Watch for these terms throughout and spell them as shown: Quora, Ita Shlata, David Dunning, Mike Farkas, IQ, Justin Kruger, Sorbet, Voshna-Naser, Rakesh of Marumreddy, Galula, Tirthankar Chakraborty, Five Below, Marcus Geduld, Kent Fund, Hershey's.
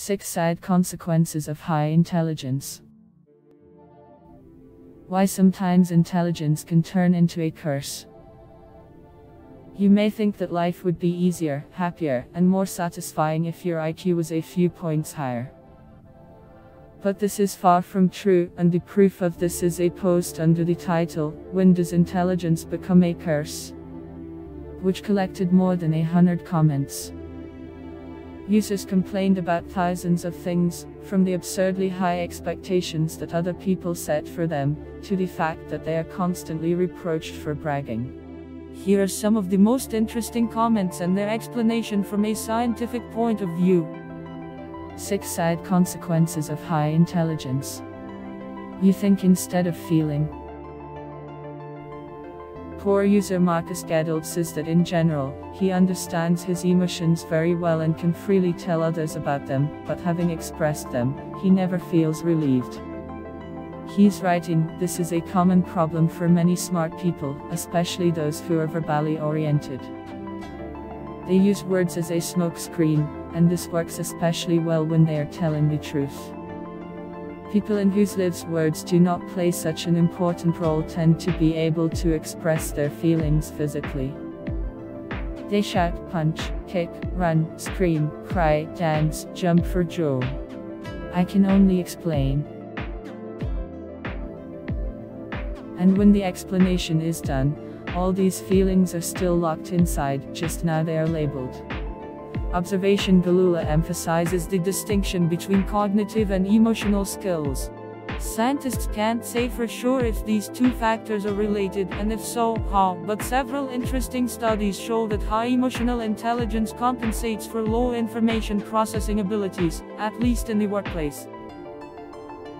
6 Side Consequences of High Intelligence. Why sometimes intelligence can turn into a curse. You may think that life would be easier, happier, and more satisfying if your IQ was a few points higher. But this is far from true, and the proof of this is a post under the title, When Does Intelligence Become a Curse?, which collected more than 100 comments. Users complained about thousands of things, from the absurdly high expectations that other people set for them, to the fact that they are constantly reproached for bragging. Here are some of the most interesting comments and their explanation from a scientific point of view. 6 Side Consequences of High Intelligence. You think instead of feeling. Poor user Marcus Geduld says that in general, he understands his emotions very well and can freely tell others about them, but having expressed them, he never feels relieved. He's writing, this is a common problem for many smart people, especially those who are verbally oriented. They use words as a smokescreen, and this works especially well when they are telling the truth. People in whose lives words do not play such an important role tend to be able to express their feelings physically. They shout, punch, kick, run, scream, cry, dance, jump for joy. I can only explain. And when the explanation is done, all these feelings are still locked inside, just now they are labeled. Observation Galula emphasizes the distinction between cognitive and emotional skills. Scientists can't say for sure if these two factors are related, and if so, how, but several interesting studies show that high emotional intelligence compensates for low information processing abilities, at least in the workplace.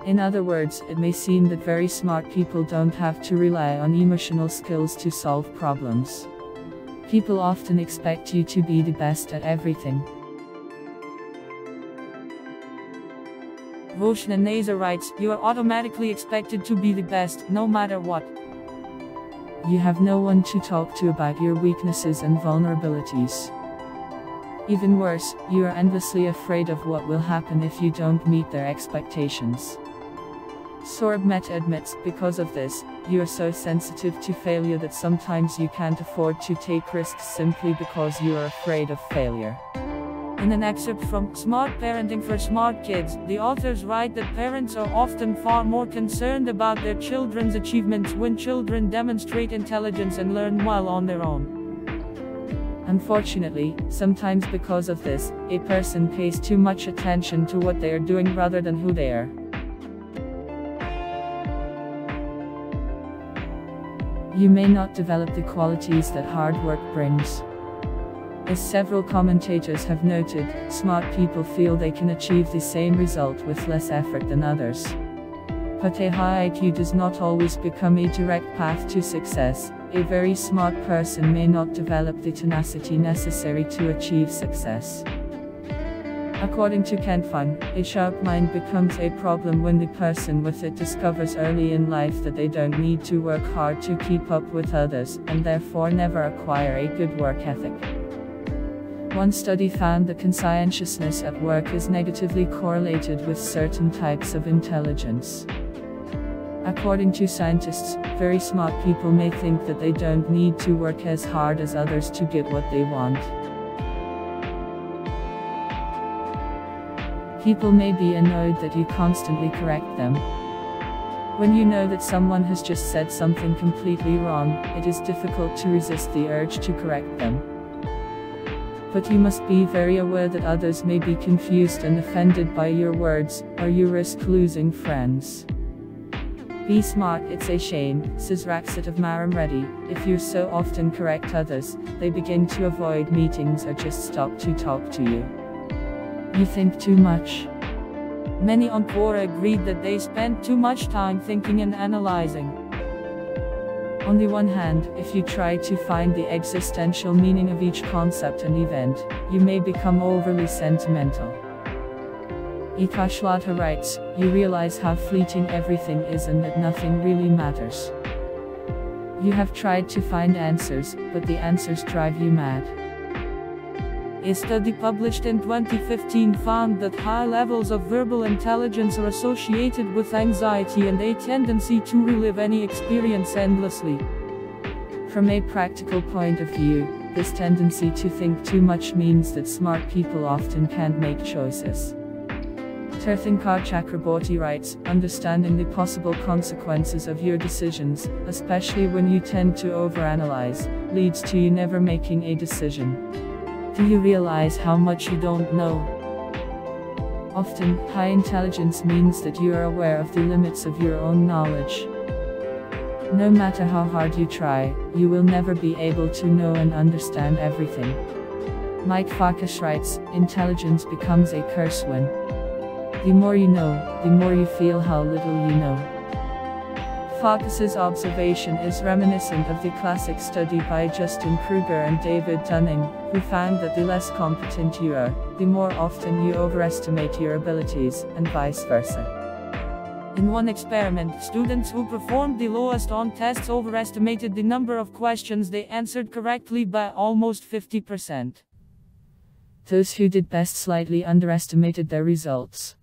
In other words, it may seem that very smart people don't have to rely on emotional skills to solve problems. People often expect you to be the best at everything. Voshna-Naser writes, you are automatically expected to be the best, no matter what. You have no one to talk to about your weaknesses and vulnerabilities. Even worse, you are endlessly afraid of what will happen if you don't meet their expectations. Sorbet admits, because of this, you are so sensitive to failure that sometimes you can't afford to take risks simply because you are afraid of failure. In an excerpt from Smart Parenting for Smart Kids, the authors write that parents are often far more concerned about their children's achievements when children demonstrate intelligence and learn well on their own. Unfortunately, sometimes because of this, a person pays too much attention to what they are doing rather than who they are. You may not develop the qualities that hard work brings. As several commentators have noted, smart people feel they can achieve the same result with less effort than others. But a high IQ does not always become a direct path to success. A very smart person may not develop the tenacity necessary to achieve success. According to Kent Fund, a sharp mind becomes a problem when the person with it discovers early in life that they don't need to work hard to keep up with others, and therefore never acquire a good work ethic. One study found that conscientiousness at work is negatively correlated with certain types of intelligence. According to scientists, very smart people may think that they don't need to work as hard as others to get what they want. People may be annoyed that you constantly correct them. When you know that someone has just said something completely wrong, it is difficult to resist the urge to correct them. But you must be very aware that others may be confused and offended by your words, or you risk losing friends. Be smart, it's a shame, says Rakesh of Marumreddy, if you so often correct others, they begin to avoid meetings or just stop to talk to you. You think too much. Many on Quora agreed that they spend too much time thinking and analyzing. On the one hand, if you try to find the existential meaning of each concept and event, you may become overly sentimental. Ita Shlata writes, you realize how fleeting everything is and that nothing really matters. You have tried to find answers, but the answers drive you mad. A study published in 2015 found that high levels of verbal intelligence are associated with anxiety and a tendency to relive any experience endlessly. From a practical point of view, this tendency to think too much means that smart people often can't make choices. Tirthankar Chakraborty writes, "Understanding the possible consequences of your decisions, especially when you tend to overanalyze, leads to you never making a decision. Do you realize how much you don't know?" Often, high intelligence means that you are aware of the limits of your own knowledge. No matter how hard you try, you will never be able to know and understand everything. Mike Farkas writes, "Intelligence becomes a curse when the more you know, the more you feel how little you know." Farkas's observation is reminiscent of the classic study by Justin Kruger and David Dunning, who found that the less competent you are, the more often you overestimate your abilities, and vice versa. In one experiment, students who performed the lowest on tests overestimated the number of questions they answered correctly by almost 50%. Those who did best slightly underestimated their results.